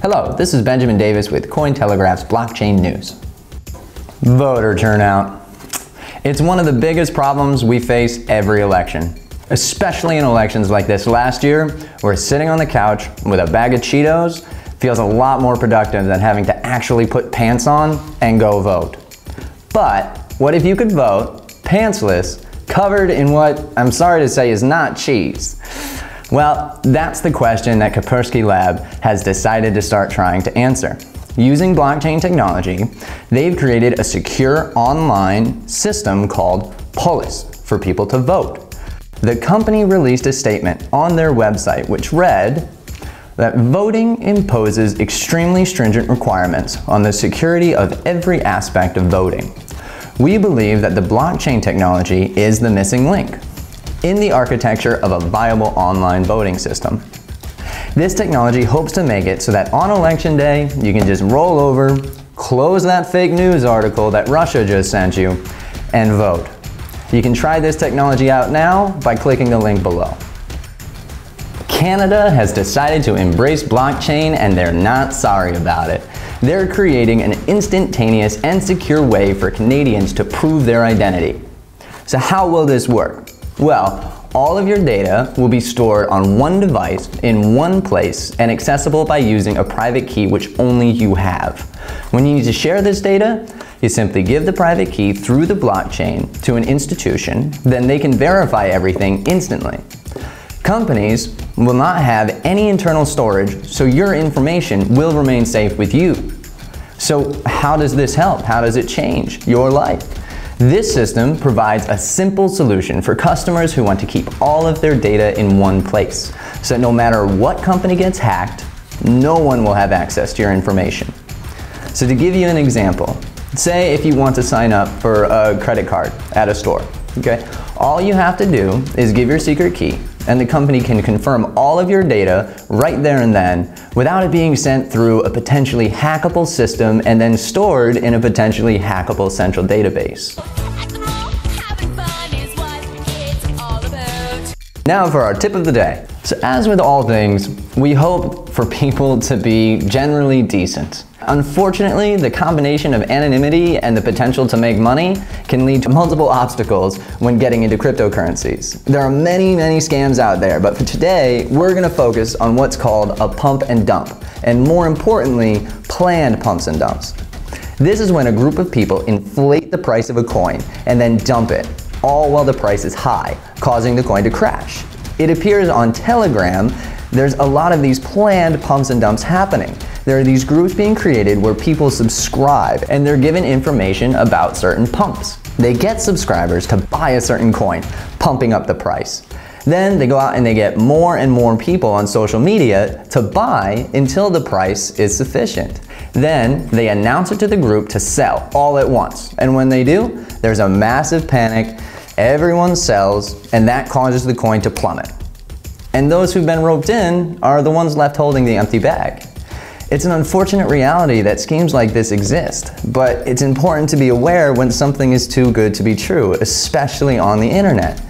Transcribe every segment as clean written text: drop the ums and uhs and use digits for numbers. Hello, this is Benjamin Davis with Cointelegraph's Blockchain News. Voter turnout. It's one of the biggest problems we face every election, especially in elections like this last year, where sitting on the couch with a bag of Cheetos feels a lot more productive than having to actually put pants on and go vote. But what if you could vote pantsless, covered in what I'm sorry to say is not cheese? Well, that's the question that Kaspersky Lab has decided to start trying to answer. Using blockchain technology, they've created a secure online system called Polis for people to vote. The company released a statement on their website which read that voting imposes extremely stringent requirements on the security of every aspect of voting. We believe that the blockchain technology is the missing link in the architecture of a viable online voting system. This technology hopes to make it so that on election day, you can just roll over, close that fake news article that Russia just sent you, and vote. You can try this technology out now by clicking the link below. Canada has decided to embrace blockchain and they're not sorry about it. They're creating an instantaneous and secure way for Canadians to prove their identity. So how will this work? Well, all of your data will be stored on one device in one place and accessible by using a private key which only you have. When you need to share this data, you simply give the private key through the blockchain to an institution, then they can verify everything instantly. Companies will not have any internal storage, so your information will remain safe with you. So how does this help? How does it change your life? This system provides a simple solution for customers who want to keep all of their data in one place, so that no matter what company gets hacked, no one will have access to your information. So to give you an example, say if you want to sign up for a credit card at a store, okay? All you have to do is give your secret key, and the company can confirm all of your data right there and then without it being sent through a potentially hackable system and then stored in a potentially hackable central database. Now for our tip of the day. So as with all things, we hope for people to be generally decent. Unfortunately, the combination of anonymity and the potential to make money can lead to multiple obstacles when getting into cryptocurrencies. There are many scams out there, but for today, we're gonna focus on what's called a pump and dump, and more importantly, planned pumps and dumps. This is when a group of people inflate the price of a coin and then dump it, all while the price is high, causing the coin to crash. It appears on Telegram. There's a lot of these planned pumps and dumps happening. There are these groups being created where people subscribe and they're given information about certain pumps. They get subscribers to buy a certain coin, pumping up the price. Then they go out and they get more and more people on social media to buy until the price is sufficient. Then they announce it to the group to sell all at once. And when they do, there's a massive panic. Everyone sells, and that causes the coin to plummet. And those who've been roped in are the ones left holding the empty bag. It's an unfortunate reality that schemes like this exist, but it's important to be aware when something is too good to be true, especially on the internet.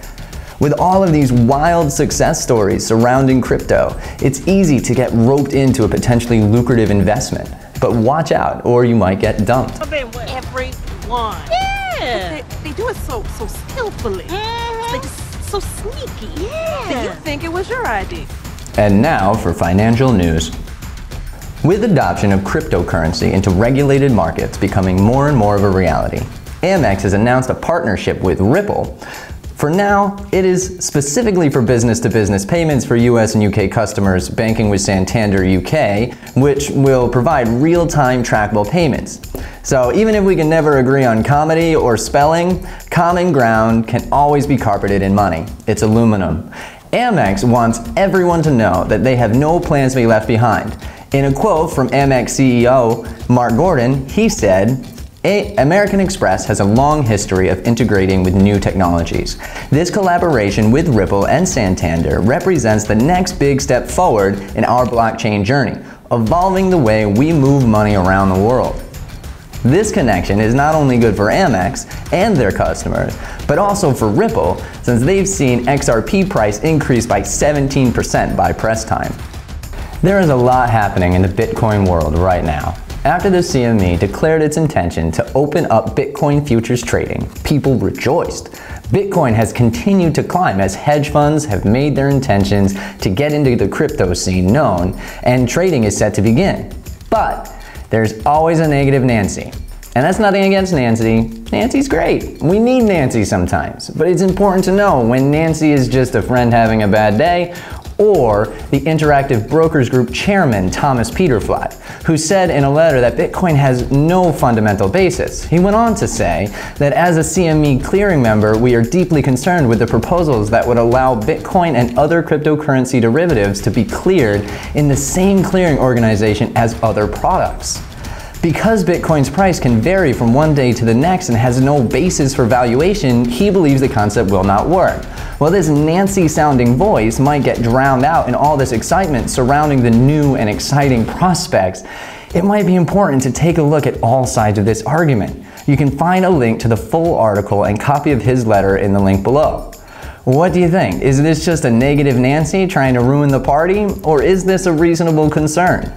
With all of these wild success stories surrounding crypto, it's easy to get roped into a potentially lucrative investment. But watch out, or you might get dumped. Everyone. Yeah. They do it so skillfully. Mm-hmm. They just so sneaky. Yeah. Did you think it was your idea? And now for financial news. With adoption of cryptocurrency into regulated markets becoming more and more of a reality, Amex has announced a partnership with Ripple. For now, it is specifically for business-to-business payments for US and UK customers banking with Santander UK, which will provide real-time trackable payments. So even if we can never agree on comedy or spelling, common ground can always be carpeted in money. It's aluminum. Amex wants everyone to know that they have no plans to be left behind. In a quote from Amex CEO Mark Gordon, he said, American Express has a long history of integrating with new technologies. This collaboration with Ripple and Santander represents the next big step forward in our blockchain journey, evolving the way we move money around the world. This connection is not only good for Amex and their customers, but also for Ripple, since they've seen XRP price increase by 17% by press time. There is a lot happening in the Bitcoin world right now. After the CME declared its intention to open up Bitcoin futures trading, people rejoiced. Bitcoin has continued to climb as hedge funds have made their intentions to get into the crypto scene known, and trading is set to begin. But there's always a negative Nancy. And that's nothing against Nancy. Nancy's great. We need Nancy sometimes. But it's important to know when Nancy is just a friend having a bad day, or the Interactive Brokers Group chairman, Thomas Peterfly, who said in a letter that Bitcoin has no fundamental basis. He went on to say that as a CME clearing member, we are deeply concerned with the proposals that would allow Bitcoin and other cryptocurrency derivatives to be cleared in the same clearing organization as other products. Because Bitcoin's price can vary from one day to the next and has no basis for valuation, he believes the concept will not work. Well, this Nancy-sounding voice might get drowned out in all this excitement surrounding the new and exciting prospects. It might be important to take a look at all sides of this argument. You can find a link to the full article and copy of his letter in the link below. What do you think? Is this just a negative Nancy trying to ruin the party, or is this a reasonable concern?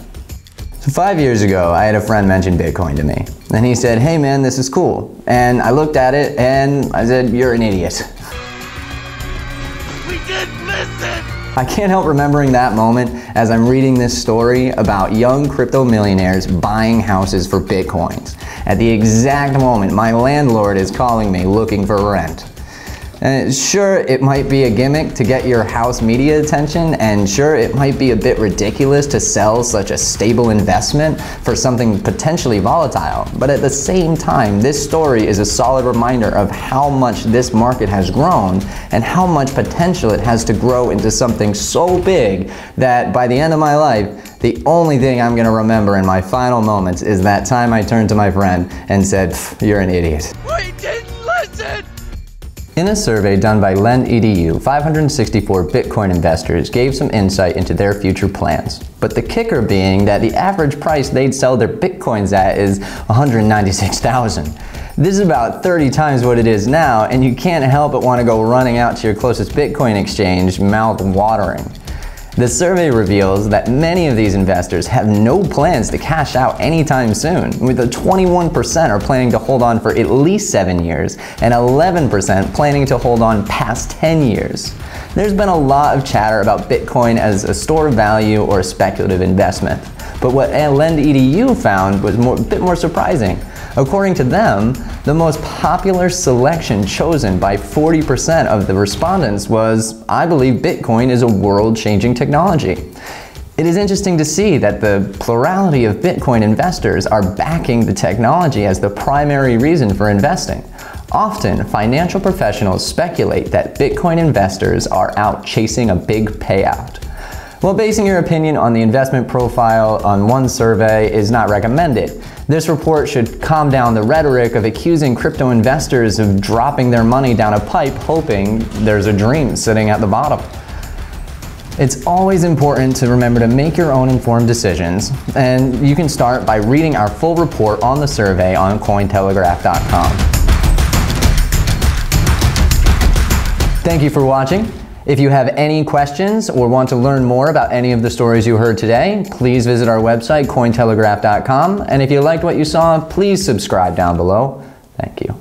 5 years ago, I had a friend mention Bitcoin to me, and he said, "Hey man, this is cool." And I looked at it and I said, "You're an idiot." We did miss it! I can't help remembering that moment as I'm reading this story about young crypto millionaires buying houses for Bitcoins. At the exact moment, my landlord is calling me looking for rent. And sure, it might be a gimmick to get your house media attention, and sure, it might be a bit ridiculous to sell such a stable investment for something potentially volatile, but at the same time, this story is a solid reminder of how much this market has grown and how much potential it has to grow into something so big that by the end of my life, the only thing I'm going to remember in my final moments is that time I turned to my friend and said, "You're an idiot." We didn't listen! In a survey done by LendEDU, 564 Bitcoin investors gave some insight into their future plans. But the kicker being that the average price they'd sell their Bitcoins at is $196,000. This is about 30 times what it is now, and you can't help but want to go running out to your closest Bitcoin exchange, mouth-watering. The survey reveals that many of these investors have no plans to cash out anytime soon, with a 21% are planning to hold on for at least 7 years, and 11% planning to hold on past 10 years. There's been a lot of chatter about Bitcoin as a store of value or a speculative investment, but what LendEDU found was a bit more surprising. According to them, the most popular selection chosen by 40% of the respondents was, "I believe Bitcoin is a world-changing technology." It is interesting to see that the plurality of Bitcoin investors are backing the technology as the primary reason for investing. Often, financial professionals speculate that Bitcoin investors are out chasing a big payout. Well, basing your opinion on the investment profile on one survey is not recommended. This report should calm down the rhetoric of accusing crypto investors of dropping their money down a pipe hoping there's a dream sitting at the bottom. It's always important to remember to make your own informed decisions, and you can start by reading our full report on the survey on Cointelegraph.com. Thank you for watching. If you have any questions or want to learn more about any of the stories you heard today, please visit our website, Cointelegraph.com. And if you liked what you saw, please subscribe down below. Thank you.